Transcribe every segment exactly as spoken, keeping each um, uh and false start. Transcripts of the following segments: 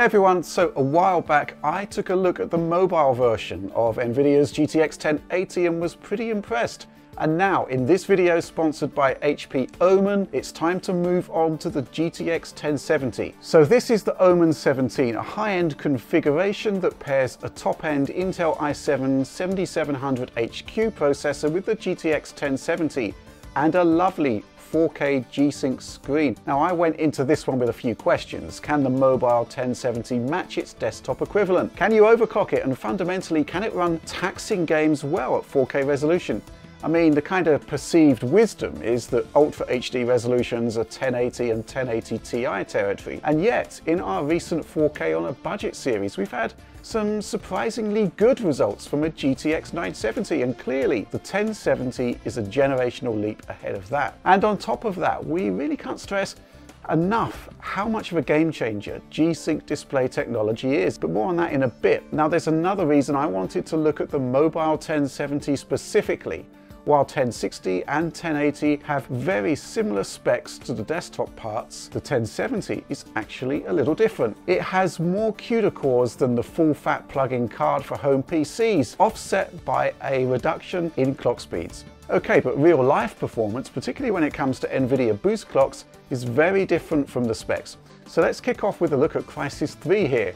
Hey everyone, so a while back I took a look at the mobile version of NVIDIA's G T X ten eighty and was pretty impressed. And now, in this video sponsored by H P Omen, it's time to move on to the G T X ten seventy. So this is the Omen seventeen, a high-end configuration that pairs a top-end Intel i seven seventy-seven hundred H Q processor with the G T X ten seventy and a lovely four K G-Sync screen. Now I went into this one with a few questions. Can the mobile ten seventy match its desktop equivalent? Can you overclock it? And fundamentally, can it run taxing games well at four K resolution? I mean, the kind of perceived wisdom is that Ultra H D resolutions are ten eighty and ten eighty T I territory. And yet, in our recent four K on a budget series, we've had some surprisingly good results from a G T X nine seventy, and clearly the ten seventy is a generational leap ahead of that. And on top of that, we really can't stress enough how much of a game changer G-Sync display technology is, but more on that in a bit. Now there's another reason I wanted to look at the mobile ten seventy specifically. While ten sixty and ten eighty have very similar specs to the desktop parts, the ten seventy is actually a little different. It has more CUDA cores than the full-fat plug-in card for home P Cs, offset by a reduction in clock speeds. Okay, but real-life performance, particularly when it comes to NVIDIA boost clocks, is very different from the specs. So let's kick off with a look at Crysis three here.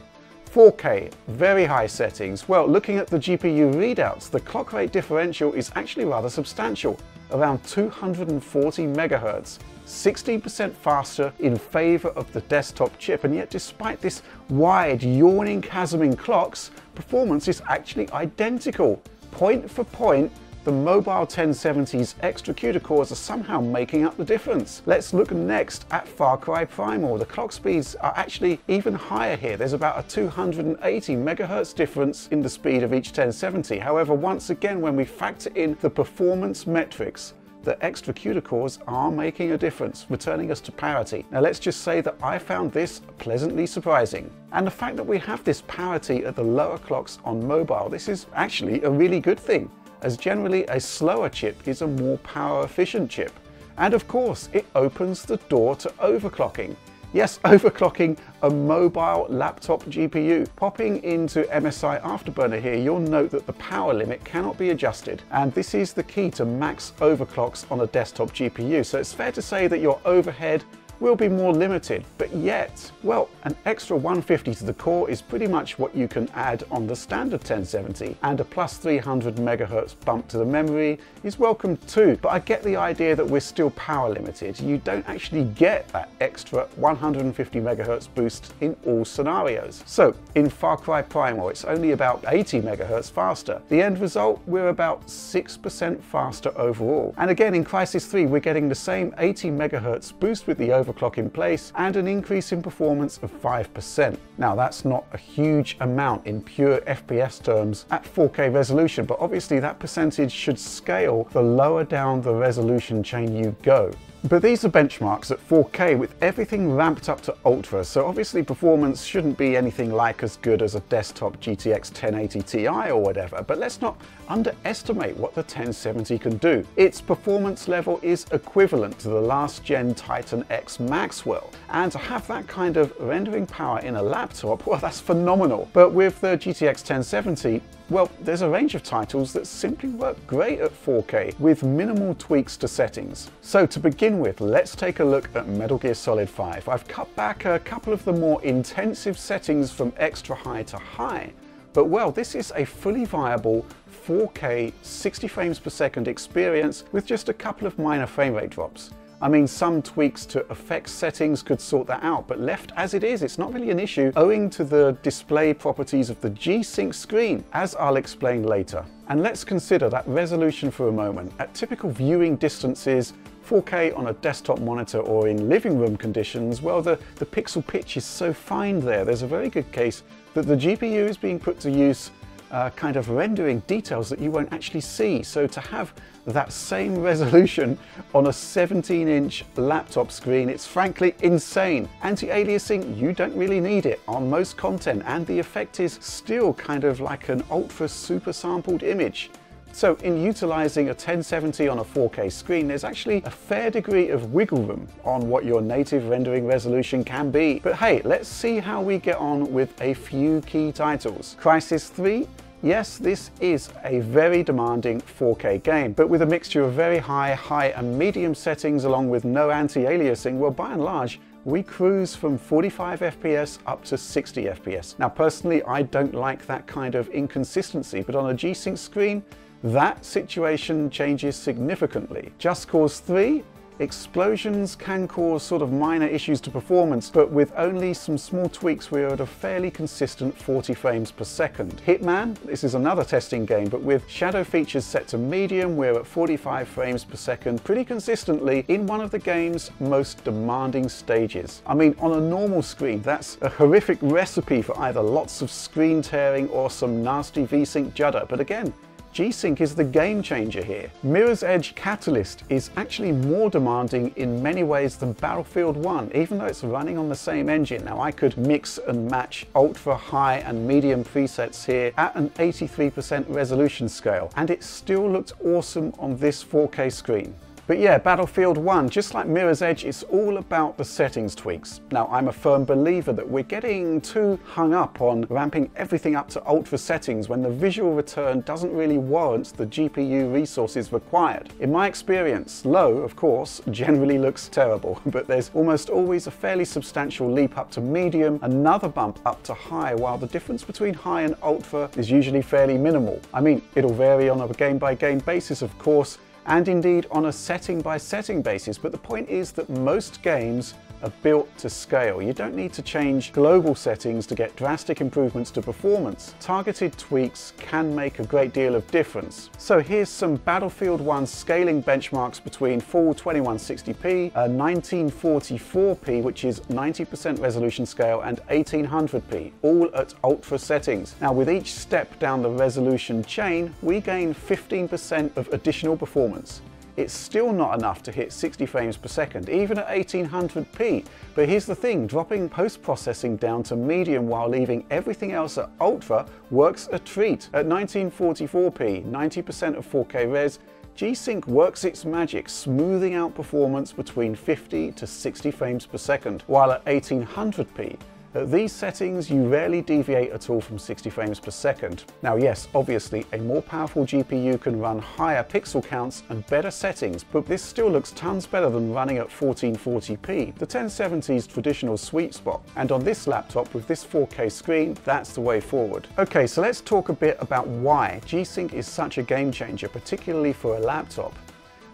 four K, very high settings. Well, looking at the G P U readouts, the clock rate differential is actually rather substantial, around two hundred forty megahertz, sixteen percent faster in favor of the desktop chip. And yet, despite this wide, yawning chasm in clocks, performance is actually identical. Point for point, the mobile ten seventy's extra CUDA cores are somehow making up the difference. Let's look next at Far Cry Primal. The clock speeds are actually even higher here. There's about a two hundred eighty megahertz difference in the speed of each ten seventy. However, once again, when we factor in the performance metrics, the extra CUDA cores are making a difference, returning us to parity. Now let's just say that I found this pleasantly surprising. And the fact that we have this parity at the lower clocks on mobile, this is actually a really good thing, as generally a slower chip is a more power-efficient chip. And of course, it opens the door to overclocking. Yes, overclocking a mobile laptop G P U. Popping into M S I Afterburner here, you'll note that the power limit cannot be adjusted. And this is the key to max overclocks on a desktop G P U. So it's fair to say that your overhead will be more limited, but yet, well, an extra one fifty to the core is pretty much what you can add on the standard ten seventy, and a plus three hundred megahertz bump to the memory is welcome too. But I get the idea that we're still power limited. You don't actually get that extra one hundred fifty megahertz boost in all scenarios. So in Far Cry Primal, it's only about eighty megahertz faster. The end result, we're about six percent faster overall. And again, in Crysis three, we're getting the same eighty megahertz boost with the over overclock in place and an increase in performance of five percent. Now that's not a huge amount in pure F P S terms at four K resolution, but obviously that percentage should scale the lower down the resolution chain you go. But these are benchmarks at four K with everything ramped up to ultra, so obviously performance shouldn't be anything like as good as a desktop G T X ten eighty T I or whatever, but let's not underestimate what the ten seventy can do. Its performance level is equivalent to the last gen Titan X Maxwell, and to have that kind of rendering power in a laptop, well, that's phenomenal. But with the G T X ten seventy, well, there's a range of titles that simply work great at four K with minimal tweaks to settings. So to begin with, let's take a look at Metal Gear Solid five. I've cut back a couple of the more intensive settings from extra high to high, but well, this is a fully viable four K sixty frames per second experience with just a couple of minor frame rate drops. I mean, some tweaks to effects settings could sort that out, but left as it is, it's not really an issue owing to the display properties of the G-Sync screen, as I'll explain later. And let's consider that resolution for a moment. At typical viewing distances, four K on a desktop monitor or in living room conditions, well, the, the pixel pitch is so fine there. There's a very good case that the G P U is being put to use Uh, kind of rendering details that you won't actually see. So to have that same resolution on a seventeen inch laptop screen, it's frankly insane. Anti-aliasing, you don't really need it on most content, and the effect is still kind of like an ultra super sampled image. So in utilizing a ten seventy on a four K screen, there's actually a fair degree of wiggle room on what your native rendering resolution can be. But hey, let's see how we get on with a few key titles. Crysis three. Yes, this is a very demanding four K game, but with a mixture of very high, high and medium settings along with no anti-aliasing, well, by and large, we cruise from forty-five F P S up to sixty F P S. Now, personally, I don't like that kind of inconsistency, but on a G-Sync screen, that situation changes significantly. Just Cause three. Explosions can cause sort of minor issues to performance, but with only some small tweaks we are at a fairly consistent forty frames per second. Hitman, this is another testing game, but with shadow features set to medium, we're at forty-five frames per second pretty consistently in one of the game's most demanding stages. I mean, on a normal screen, that's a horrific recipe for either lots of screen tearing or some nasty V-Sync judder, but again, G-Sync is the game changer here. Mirror's Edge Catalyst is actually more demanding in many ways than Battlefield one, even though it's running on the same engine. Now, I could mix and match ultra high and medium presets here at an eighty-three percent resolution scale, and it still looked awesome on this four K screen. But yeah, Battlefield one, just like Mirror's Edge, it's all about the settings tweaks. Now, I'm a firm believer that we're getting too hung up on ramping everything up to ultra settings when the visual return doesn't really warrant the G P U resources required. In my experience, low, of course, generally looks terrible, but there's almost always a fairly substantial leap up to medium, another bump up to high, while the difference between high and ultra is usually fairly minimal. I mean, it'll vary on a game-by-game basis, of course, and indeed on a setting-by-setting basis, but the point is that most games are built to scale. You don't need to change global settings to get drastic improvements to performance. Targeted tweaks can make a great deal of difference. So here's some Battlefield one scaling benchmarks between full twenty-one sixty p, uh, nineteen forty-four p, which is ninety percent resolution scale, and eighteen hundred p, all at ultra settings. Now, with each step down the resolution chain, we gain fifteen percent of additional performance. It's still not enough to hit sixty frames per second, even at eighteen hundred p. But here's the thing, dropping post-processing down to medium while leaving everything else at ultra works a treat. At nineteen forty-four p, ninety percent of four K res, G-Sync works its magic, smoothing out performance between fifty to sixty frames per second, while at eighteen hundred p, at these settings, you rarely deviate at all from sixty frames per second. Now, yes, obviously, a more powerful G P U can run higher pixel counts and better settings, but this still looks tons better than running at fourteen forty p, the ten seventy's traditional sweet spot. And on this laptop, with this four K screen, that's the way forward. Okay, so let's talk a bit about why G-Sync is such a game changer, particularly for a laptop.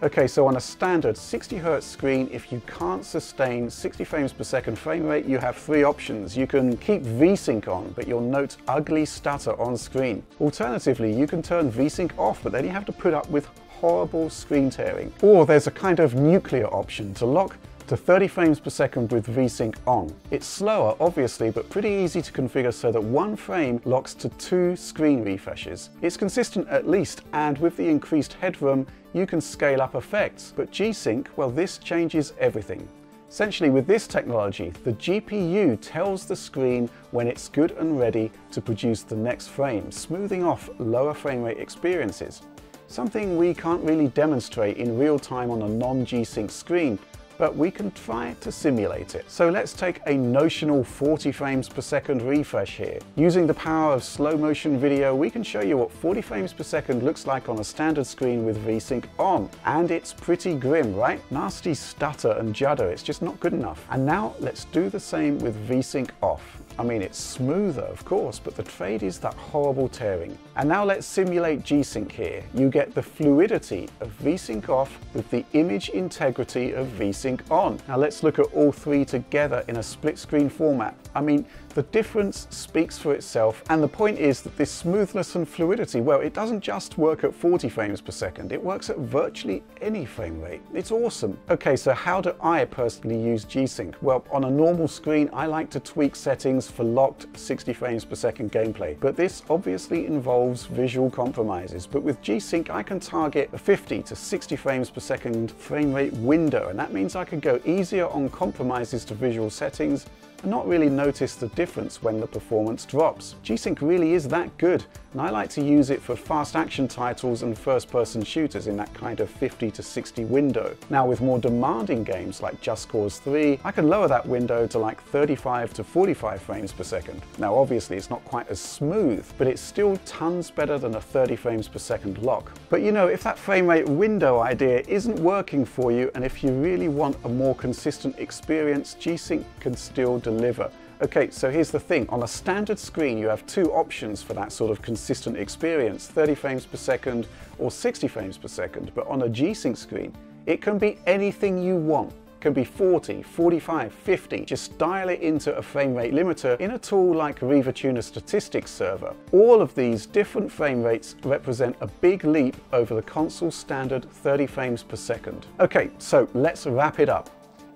Okay, so on a standard sixty hertz screen, if you can't sustain sixty frames per second frame rate, you have three options. You can keep V-Sync on, but you'll note ugly stutter on screen. Alternatively, you can turn V-Sync off, but then you have to put up with horrible screen tearing. Or there's a kind of nuclear option to lock to thirty frames per second with V-Sync on. It's slower, obviously, but pretty easy to configure so that one frame locks to two screen refreshes. It's consistent at least, and with the increased headroom, you can scale up effects. But G-Sync, well, this changes everything. Essentially, with this technology, the G P U tells the screen when it's good and ready to produce the next frame, smoothing off lower frame rate experiences. Something we can't really demonstrate in real time on a non-G-Sync screen, but we can try to simulate it. So let's take a notional forty frames per second refresh here. Using the power of slow motion video, we can show you what forty frames per second looks like on a standard screen with V-Sync on. And it's pretty grim, right? Nasty stutter and judder, it's just not good enough. And now let's do the same with V-Sync off. I mean, it's smoother, of course, but the trade is that horrible tearing. And now let's simulate G-Sync here. You get the fluidity of V-Sync off with the image integrity of V-Sync on. Now let's look at all three together in a split screen format. I mean, the difference speaks for itself, and the point is that this smoothness and fluidity, well, it doesn't just work at forty frames per second, it works at virtually any frame rate. It's awesome. Okay, so how do I personally use G-Sync? Well, on a normal screen, I like to tweak settings for locked sixty frames per second gameplay, but this obviously involves visual compromises. But with G-Sync, I can target a fifty to sixty frames per second frame rate window, and that means I could go easier on compromises to visual settings not really notice the difference when the performance drops. G-Sync really is that good, and I like to use it for fast action titles and first-person shooters in that kind of fifty to sixty window. Now with more demanding games like Just Cause three, I can lower that window to like thirty-five to forty-five frames per second. Now obviously it's not quite as smooth, but it's still tons better than a thirty frames per second lock. But you know, if that frame rate window idea isn't working for you, and if you really want a more consistent experience, G-Sync can still deliver. Okay, so here's the thing. On a standard screen, you have two options for that sort of consistent experience, thirty frames per second or sixty frames per second. But on a G-Sync screen, it can be anything you want. It can be forty, forty-five, fifty. Just dial it into a frame rate limiter in a tool like RivaTuner Statistics Server. All of these different frame rates represent a big leap over the console standard thirty frames per second. Okay, so let's wrap it up.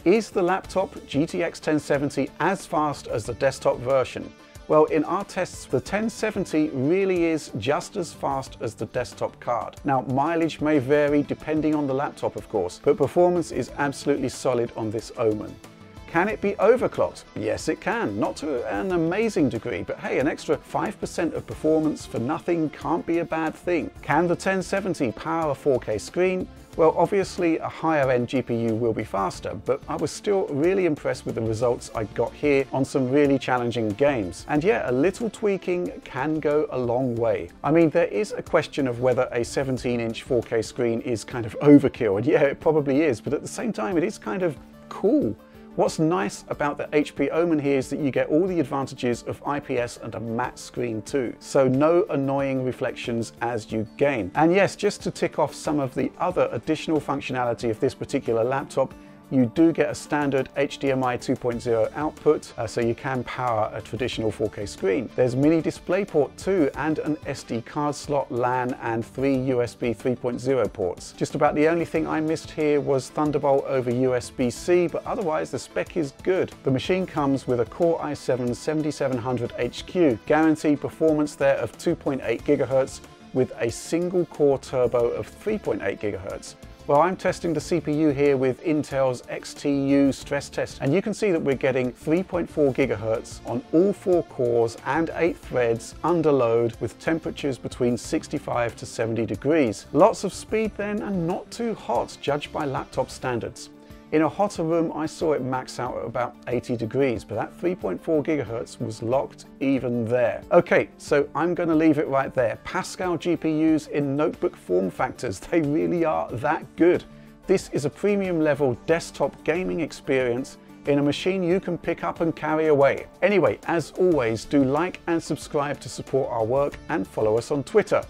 Is the laptop G T X ten seventy as fast as the desktop version? Well, in our tests, the ten seventy really is just as fast as the desktop card. Now, mileage may vary depending on the laptop, of course, but performance is absolutely solid on this Omen. Can it be overclocked? Yes, it can. Not to an amazing degree, but hey, an extra five percent of performance for nothing can't be a bad thing. Can the ten seventy power a four K screen? Well, obviously a higher end G P U will be faster, but I was still really impressed with the results I got here on some really challenging games. And yeah, a little tweaking can go a long way. I mean, there is a question of whether a seventeen inch four K screen is kind of overkill, and yeah, it probably is, but at the same time, it is kind of cool. What's nice about the H P Omen here is that you get all the advantages of I P S and a matte screen too, so no annoying reflections as you game. And yes, just to tick off some of the other additional functionality of this particular laptop, you do get a standard H D M I two point oh output, uh, so you can power a traditional four K screen. There's mini DisplayPort too, and an S D card slot, LAN, and three U S B three point oh ports. Just about the only thing I missed here was Thunderbolt over U S B C, but otherwise the spec is good. The machine comes with a Core i seven seventy-seven hundred H Q, guaranteed performance there of two point eight gigahertz with a single core turbo of three point eight gigahertz. Well, I'm testing the C P U here with Intel's X T U stress test, and you can see that we're getting three point four gigahertz on all four cores and eight threads under load with temperatures between sixty-five to seventy degrees. Lots of speed then, and not too hot, judged by laptop standards. In a hotter room, I saw it max out at about eighty degrees, but that three point four gigahertz was locked even there. Okay, so I'm gonna leave it right there. Pascal G P Us in notebook form factors, they really are that good. This is a premium level desktop gaming experience in a machine you can pick up and carry away. Anyway, as always, do like and subscribe to support our work and follow us on Twitter.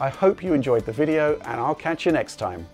I hope you enjoyed the video, and I'll catch you next time.